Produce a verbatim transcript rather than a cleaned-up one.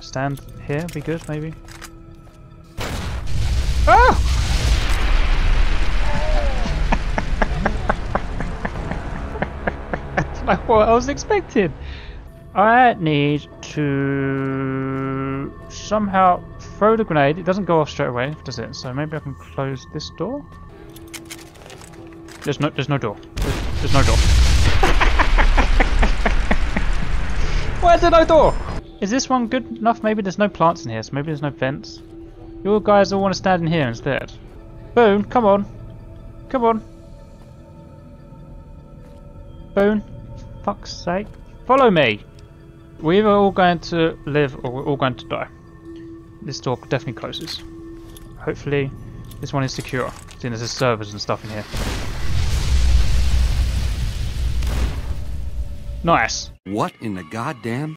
stand here, be good, maybe. Ah! That's not what I was expecting. I need to somehow throw the grenade. It doesn't go off straight away, does it? So maybe I can close this door. There's no, there's no door. There's, there's no door. Where's the no door? Is this one good enough? Maybe there's no plants in here, so maybe there's no vents. You all guys all want to stand in here instead. Boone, come on. Come on. Boone, fuck's sake. Follow me. We're either all going to live or we're all going to die. This door definitely closes. Hopefully this one is secure, seeing as there's servers and stuff in here. Nice. What in the goddamn?